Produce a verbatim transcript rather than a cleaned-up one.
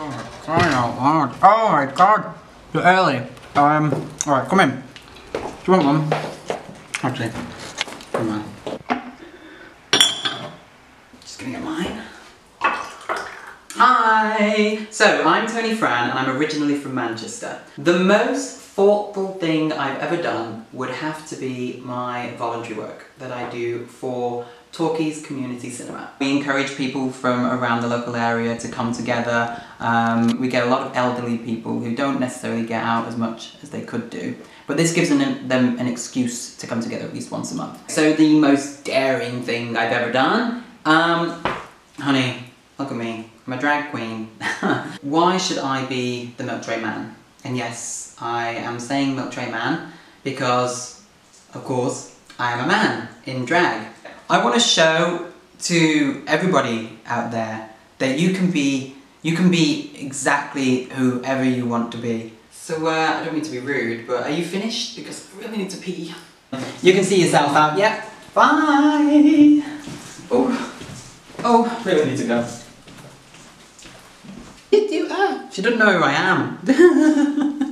Oh my god. Oh my god. You're early. Um, alright, come in. Do you want one? Actually, come on. Just gonna get mine. Hi! So, I'm Tony Fran and I'm originally from Manchester. The most thoughtful thing I've ever done would have to be my voluntary work that I do for Talkies Community Cinema. We encourage people from around the local area to come together. Um, we get a lot of elderly people who don't necessarily get out as much as they could do, but this gives them, them an excuse to come together at least once a month. So the most daring thing I've ever done? Um, honey, look at me. I'm a drag queen. Why should I be the Milk Tray Man? And yes, I am saying Milk Tray Man because, of course, I am a man in drag. I want to show to everybody out there that you can be you can be exactly whoever you want to be. So uh, I don't mean to be rude, but are you finished? Because I really need to pee. You can see yourself out. Yep. Bye. Oh, oh, really need to go. Did you? Ah, she doesn't know who I am.